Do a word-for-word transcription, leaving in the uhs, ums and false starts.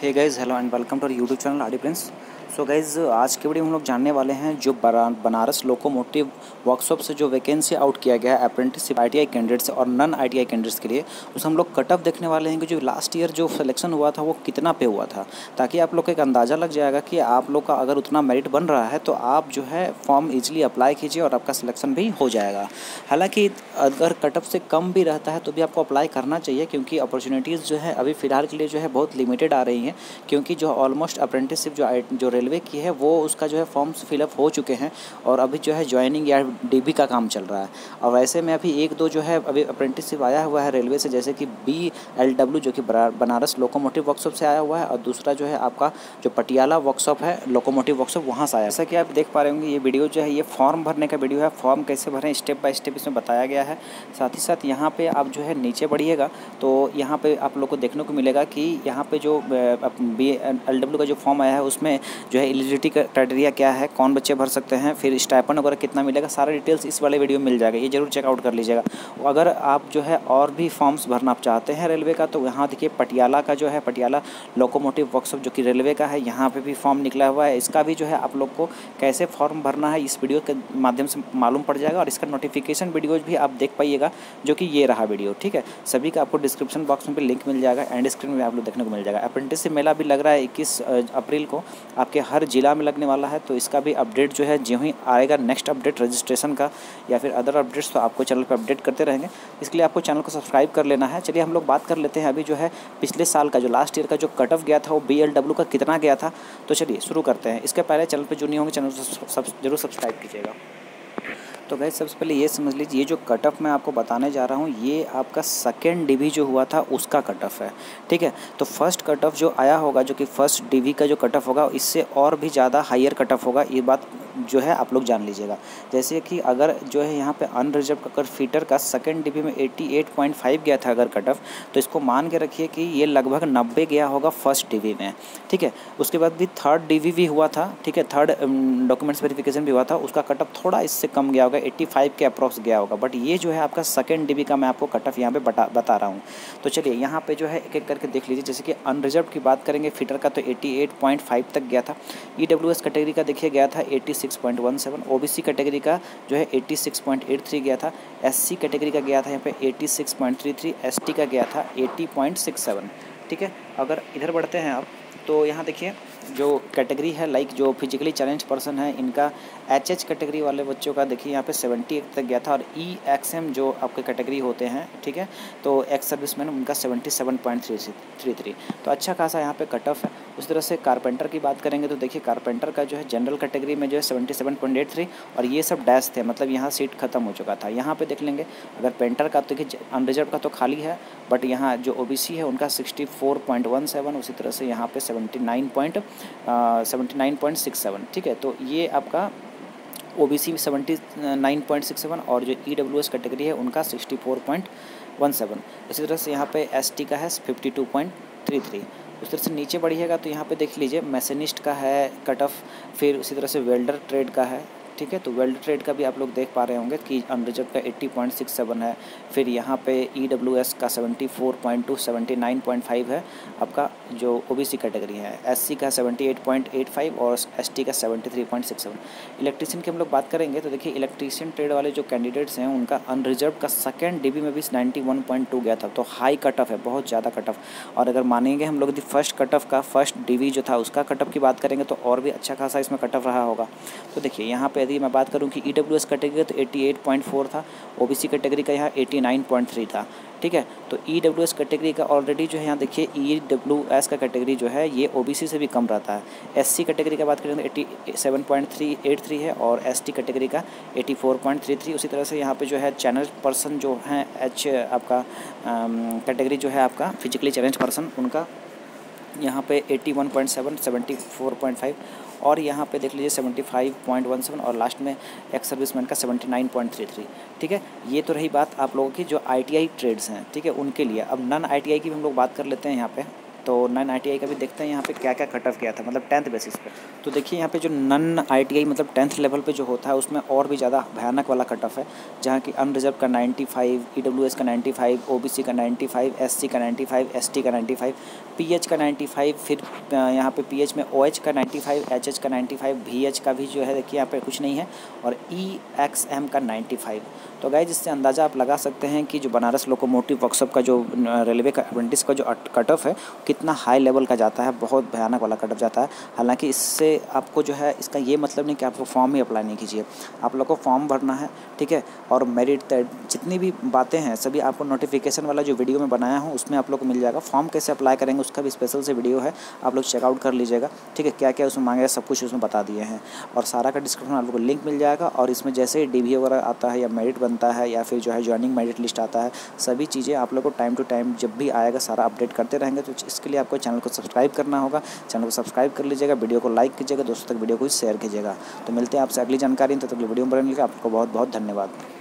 Hey guys hello and welcome to YouTube channel ITI brains. So guys आज के video में हम लोग जानने वाले हैं जो बनारस लोकोमोटिव वर्कशॉप से जो वैकेंसी आउट किया गया है अप्रेंटिसशिप आईटीआई कैंडिडेट्स और नॉन आईटीआई कैंडिडेट्स के लिए, उस हम लोग कट ऑफ देखने वाले हैं कि जो लास्ट ईयर जो सिलेक्शन हुआ था वो कितना पे हुआ था, ताकि आप लोग को एक अंदाज़ा लग जाएगा कि आप लोग का अगर उतना मेरिट बन रहा है तो आप जो है फॉर्म ईजिली अप्लाई कीजिए और आपका सिलेक्शन भी हो जाएगा। हालाँकि अगर कट ऑफ से कम भी रहता है तो भी आपको अप्लाई करना चाहिए, क्योंकि अपॉर्चुनिटीज़ जो है अभी फ़िलहाल के लिए जो है बहुत लिमिटेड आ रही हैं, क्योंकि जो ऑलमोस्ट अप्रेंटिसशिप जो जो रेलवे की है वो उसका जो है फॉर्म्स फिलअप हो चुके हैं और अभी जो है ज्वाइनिंग या डीबी का काम चल रहा है। और वैसे में अभी एक दो जो है अभी अप्रेंटिसशिप आया हुआ है रेलवे से, जैसे कि बी एल डब्ल्यू जो कि बनारस लोकोमोटिव वर्कशॉप से आया हुआ है और दूसरा जो है आपका जो पटियाला वर्कशॉप है लोकोमोटिव वर्कशॉप वहाँ से आया। जैसा कि आप देख पा रहे होंगे ये वीडियो जो है ये फॉर्म भरने का वीडियो है, फॉर्म कैसे भरें स्टेप बाय स्टेप इसमें बताया गया है। साथ ही साथ यहाँ पर आप जो है नीचे बढ़िएगा तो यहाँ पर आप लोग को देखने को मिलेगा कि यहाँ पर जो बी एल डब्ल्यू का जो फॉर्म आया है उसमें जो है एलिजिबिलिटी क्राइटेरिया क्या है, कौन बच्चे भर सकते हैं, फिर स्टाइपेंड वगैरह कितना मिलेगा, सारा डिटेल्स इस वाले वीडियो में मिल जाएगा, ये जरूर चेकआउट कर लीजिएगा। अगर आप जो है और भी फॉर्म्स भरना आप चाहते हैं रेलवे का तो यहाँ देखिए पटियाला का जो है पटियाला लोकोमोटिव वर्कशॉप जो कि रेलवे का है यहाँ पर भी फॉर्म निकला हुआ है, इसका भी जो है आप लोग को कैसे फॉर्म भरना है इस वीडियो के माध्यम से मालूम पड़ जाएगा। और इसका नोटिफिकेशन वीडियोज भी आप देख पाइएगा जो कि ये रहा वीडियो, ठीक है। सभी का आपको डिस्क्रिप्शन बॉक्स में भी लिंक मिल जाएगा, एंड स्क्रीन में आप लोग देखने को मिल जाएगा। अप्रेंटिसशिप मेला भी लग रहा है इक्कीस अप्रैल को आपके हर ज़िला में लगने वाला है, तो इसका भी अपडेट जो है ज्यों ही आएगा नेक्स्ट अपडेट रजिस्ट्रेशन का या फिर अदर अपडेट्स तो आपको चैनल पर अपडेट करते रहेंगे, इसके लिए आपको चैनल को सब्सक्राइब कर लेना है। चलिए हम लोग बात कर लेते हैं अभी जो है पिछले साल का जो लास्ट ईयर का जो कट ऑफ गया था वो बी एल डब्ल्यू का कितना गया था, तो चलिए शुरू करते हैं। इसके पहले चैनल पर जो नहीं होंगे चैनल को जरूर सब्सक्राइब कीजिएगा। तो गाइस सबसे पहले ये समझ लीजिए ये जो कट ऑफ मैं आपको बताने जा रहा हूँ ये आपका सेकेंड डीवी जो हुआ था उसका कट ऑफ है, ठीक है। तो फर्स्ट कट ऑफ जो आया होगा जो कि फर्स्ट डीवी का जो कट ऑफ होगा इससे और भी ज़्यादा हायर कट ऑफ होगा, ये बात जो है आप लोग जान लीजिएगा। जैसे कि अगर जो है यहाँ पे अनरिजर्व अगर फीटर का सेकेंड डीवी में अट्ठासी पॉइंट फाइव गया था अगर कट ऑफ, तो इसको मान के रखिए कि ये लगभग नब्बे गया होगा फर्स्ट डीवी में, ठीक है। उसके बाद भी थर्ड डीवी भी हुआ था, ठीक है, थर्ड डॉक्यूमेंट्स वेरिफिकेशन भी हुआ था, उसका कट ऑफ थोड़ा इससे कम गया होगा, पचासी के अप्रॉक्स गया होगा, बट ये जो है आपका सेकेंड डीवी का मैं आपको कट ऑफ यहाँ पर बता बता रहा हूँ। तो चलिए यहाँ पर जो है एक एक करके देख लीजिए। जैसे कि अनरिजर्व की बात करेंगे फीटर का तो अट्ठासी पॉइंट फाइव तक गया था, ई डब्ल्यू एस कैटेगरी का देखिए गया था छियासी पॉइंट सत्रह, ओबीसी कैटेगरी का जो है छियासी पॉइंट तिरासी गया था, एससी कैटेगरी का गया था यहाँ पे छियासी पॉइंट तैंतीस, एसटी का गया था अस्सी पॉइंट सड़सठ, ठीक है। अगर इधर बढ़ते हैं आप तो यहाँ देखिए जो कैटेगरी है लाइक जो फिजिकली चैलेंज पर्सन है इनका एच एच कैटेगरी वाले बच्चों का देखिए यहाँ पे सेवेंटी एट तक गया था, और ई एक्स एम जो आपके कैटेगरी होते हैं, ठीक है, तो एक्स सर्विसमैन उनका seventy seven point three three. तो अच्छा खासा यहाँ पे कट ऑफ है। उस तरह से कारपेंटर की बात करेंगे तो देखिए कारपेंटर का जो है जनरल कैटेगरी में जो है seventy seven point eight three, और ये सब डैश थे मतलब यहाँ सीट खत्म हो चुका था। यहाँ पे देख लेंगे अगर पेंटर का तो देखिए अनरिजर्व का तो खाली है, बट यहाँ जो ओ बी सी है उनका sixty four point one seven, उसी तरह से यहाँ पे seventy nine point seventy nine point six seven ठीक है। तो ये आपका ओ बी सी में seventy nine point six seven, और जो ई डब्ल्यू एस कैटेगरी है उनका sixty four point one seven. इसी तरह से यहाँ पे एस टी का है fifty two point three three. उस तरह से नीचे बढ़िएगा तो यहाँ पे देख लीजिए मैशनिस्ट का है कट ऑफ, फिर उसी तरह से वेल्डर ट्रेड का है, ठीक है। तो वेल्ड ट्रेड का भी आप लोग देख पा रहे होंगे कि अनरिजर्व का अस्सी पॉइंट सड़सठ है, फिर यहाँ पे ई डब्ल्यू एस का seventy four point two, seventy nine point five है आपका जो ओबीसी कैटेगरी है, एससी का seventy eight point eight five और एसटी का seventy three point six seven. Electrician की हम लोग बात करेंगे तो देखिए इलेक्ट्रीशियन ट्रेड वाले जो कैंडिडेट्स हैं उनका अनरिजर्व का सेकेंड डीबी में भी इक्यानवे पॉइंट टू गया था, तो हाई कट ऑफ है, बहुत ज़्यादा कट ऑफ। और अगर मानेंगे हम लोग यदि फर्स्ट कट ऑफ का फर्स्ट डीवी जो था उसका कट ऑफ की बात करेंगे तो और भी अच्छा खासा इसमें कट ऑफ रहा होगा। तो देखिए यहाँ पे यदि मैं बात करूं कि ई डब्ल्यू एस कैटेगरी तो अट्ठासी पॉइंट चार था, ओबीसी कैटेगरी का यहाँ एटी नाइन पॉइंट थ्री था, ठीक है। तो ई डब्ल्यू एस कैटेगरी का ऑलरेडी जो है यहाँ देखिए ई डब्ल्यू एस का कैटेगरी जो है ये ओबीसी से भी कम रहता है। एससी कैटेगरी का बात करें तो सत्तासी पॉइंट तीन आठ तीन है, और एसटी कैटेगरी का चौरासी पॉइंट तीन तीन। उसी तरह से यहाँ पे जो है चैनल पर्सन जो हैं एच आपका कैटेगरी जो है आपका फिजिकली चैलेंज पर्सन उनका यहाँ पे इक्यासी पॉइंट सात, चौहत्तर पॉइंट पाँच, और यहाँ पे देख लीजिए पचहत्तर पॉइंट सत्रह, और लास्ट में एक्स सर्विसमैन का seventy nine point three three, ठीक है। ये तो रही बात आप लोगों की जो आईटीआई ट्रेड्स हैं, ठीक है, उनके लिए। अब नॉन आईटीआई की भी हम लोग बात कर लेते हैं यहाँ पे। तो नन आईटीआई का भी देखते हैं यहाँ पे क्या क्या कट ऑफ किया था, मतलब टेंथ बेसिस पे। तो देखिए यहाँ पे जो नन आईटीआई मतलब टेंथ लेवल पे जो होता है उसमें और भी ज़्यादा भयानक वाला कट ऑफ है, जहाँ कि अनरिजर्व का नाइन्टी फाइव, ईडब्ल्यूएस का नाइन्टी फाइव, ओबीसी का नाइन्टी फाइव, एससी का नाइन्टी फाइव, एसटी का नाइन्टी फाइव, पीएच का नाइन्टी फाइव, फिर यहाँ पे पीएच में ओएच का नाइन्टी फाइव, एचएच का नाइन्टी फाइव, बीएच का भी जो है देखिए यहाँ पे कुछ नहीं है, और ईएक्सएम का नाइन्टी फाइव। तो गाइस इससे अंदाज़ा आप लगा सकते हैं कि जो बनारस लोकोमोटिव वर्कशॉप का जो रेलवे का अप्रेंटिस का जो कट ऑफ है कितना हाई लेवल का जाता है, बहुत भयानक वाला कट ऑफ जाता है। हालांकि इससे आपको जो है इसका ये मतलब नहीं कि आपको फॉर्म ही अप्लाई नहीं कीजिए, आप लोग को फॉर्म भरना है, ठीक है। और मेरिट तय जितनी भी बातें हैं सभी आपको नोटिफिकेशन वाला जो वीडियो में बनाया हूँ उसमें आप लोग को मिल जाएगा। फॉर्म कैसे अप्लाई करेंगे उसका भी स्पेशल से वीडियो है, आप लोग चेकआउट कर लीजिएगा, ठीक है। क्या क्या उसमें मांगेगा सब कुछ उसमें बता दिए हैं, और सारा का डिस्क्रिप्शन आप लोग को लिंक मिल जाएगा। और इसमें जैसे ही डी वी वगैरह आता है या मेरिट बनता है या फिर जो है ज्वाइनिंग मेरिट लिस्ट आता है, सभी चीज़ें आप लोग को टाइम टू टाइम जब भी आएगा सारा अपडेट करते रहेंगे। तो इसके लिए आपको चैनल को सब्सक्राइब करना होगा, चैनल को सब्सक्राइब कर लीजिएगा, वीडियो को लाइक कीजिएगा, दोस्तों तक वीडियो को शेयर कीजिएगा। तो मिलते हैं आपसे अगली जानकारी, तो अगले वीडियो में, आपको बहुत बहुत धन्यवाद।